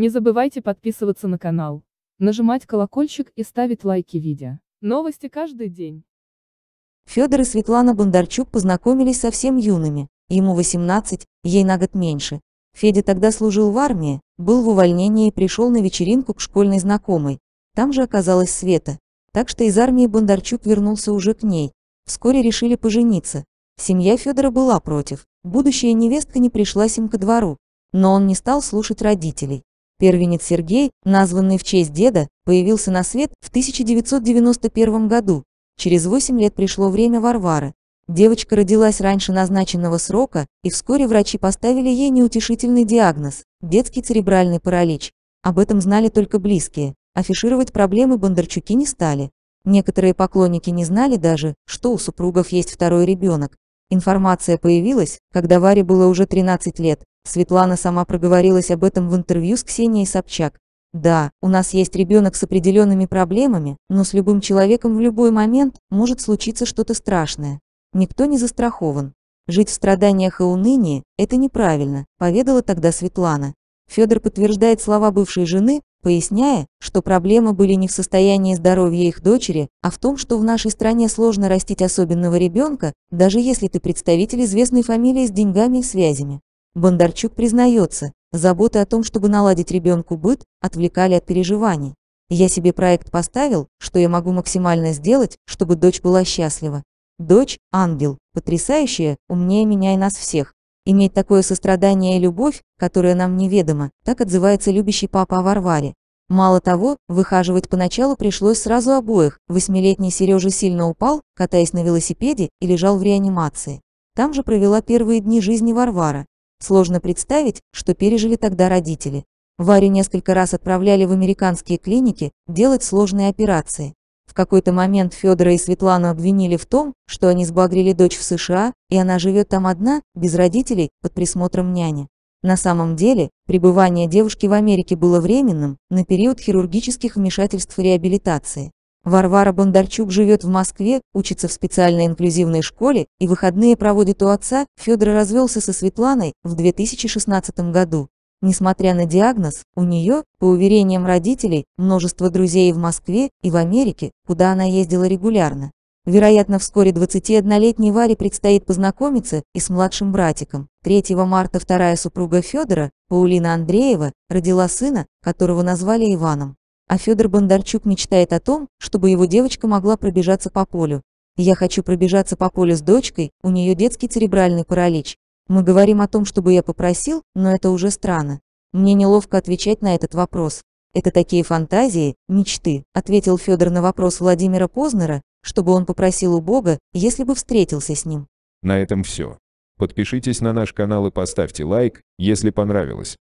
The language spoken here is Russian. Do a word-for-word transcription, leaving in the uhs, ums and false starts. Не забывайте подписываться на канал, нажимать колокольчик и ставить лайки видео. Новости каждый день. Федор и Светлана Бондарчук познакомились совсем юными, ему восемнадцать, ей на год меньше. Федя тогда служил в армии, был в увольнении и пришел на вечеринку к школьной знакомой. Там же оказалась Света, так что из армии Бондарчук вернулся уже к ней. Вскоре решили пожениться. Семья Федора была против, будущая невестка не пришлась им ко двору, но он не стал слушать родителей. Первенец Сергей, названный в честь деда, появился на свет в тысяча девятьсот девяносто первом году. Через восемь лет пришло время Варвары. Девочка родилась раньше назначенного срока, и вскоре врачи поставили ей неутешительный диагноз – детский церебральный паралич. Об этом знали только близкие. Афишировать проблемы Бондарчуки не стали. Некоторые поклонники не знали даже, что у супругов есть второй ребенок. Информация появилась, когда Варе было уже тринадцать лет. Светлана сама проговорилась об этом в интервью с Ксенией Собчак. «Да, у нас есть ребенок с определенными проблемами, но с любым человеком в любой момент может случиться что-то страшное. Никто не застрахован. Жить в страданиях и унынии – это неправильно», – поведала тогда Светлана. Федор подтверждает слова бывшей жены, поясняя, что проблемы были не в состоянии здоровья их дочери, а в том, что в нашей стране сложно растить особенного ребенка, даже если ты представитель известной фамилии с деньгами и связями. Бондарчук признается, заботы о том, чтобы наладить ребенку быт, отвлекали от переживаний. «Я себе проект поставил, что я могу максимально сделать, чтобы дочь была счастлива. Дочь – ангел, потрясающая, умнее меня и нас всех. Иметь такое сострадание и любовь, которая нам неведома», – так отзывается любящий папа о Варваре. Мало того, выхаживать поначалу пришлось сразу обоих. Восьмилетний Сережа сильно упал, катаясь на велосипеде, и лежал в реанимации. Там же провела первые дни жизни Варвара. Сложно представить, что пережили тогда родители. Варю несколько раз отправляли в американские клиники делать сложные операции. В какой-то момент Федора и Светлану обвинили в том, что они сбагрили дочь в США, и она живет там одна, без родителей, под присмотром няни. На самом деле, пребывание девушки в Америке было временным, на период хирургических вмешательств и реабилитации. Варвара Бондарчук живет в Москве, учится в специальной инклюзивной школе и выходные проводит у отца. Федор развелся со Светланой в две тысячи шестнадцатом году. Несмотря на диагноз, у нее, по уверениям родителей, множество друзей в Москве и в Америке, куда она ездила регулярно. Вероятно, вскоре двадцатиоднолетней Варе предстоит познакомиться и с младшим братиком. третьего марта вторая супруга Федора, Паулина Андреева, родила сына, которого назвали Иваном. А Федор Бондарчук мечтает о том, чтобы его девочка могла пробежаться по полю. «Я хочу пробежаться по полю с дочкой, у нее детский церебральный паралич. Мы говорим о том, чтобы я попросил, но это уже странно. Мне неловко отвечать на этот вопрос. Это такие фантазии, мечты», – ответил Федор на вопрос Владимира Познера, чтобы он попросил у Бога, если бы встретился с ним. На этом все. Подпишитесь на наш канал и поставьте лайк, если понравилось.